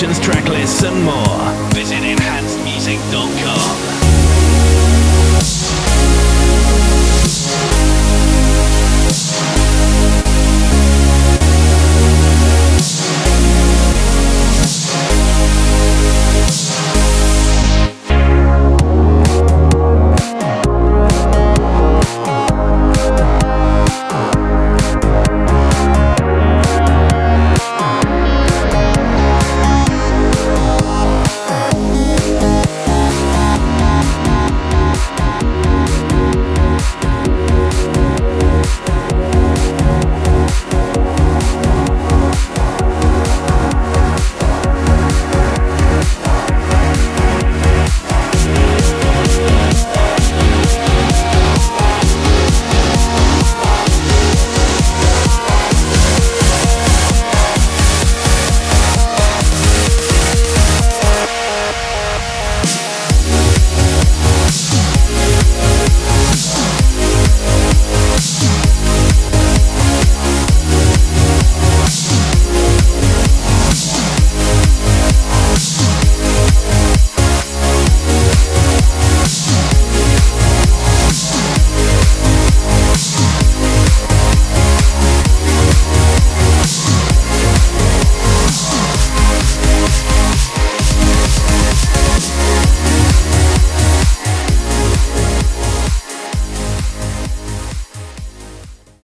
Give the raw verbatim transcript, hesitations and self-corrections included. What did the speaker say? compilations, tracklists and more. Visit enhanced music dot com.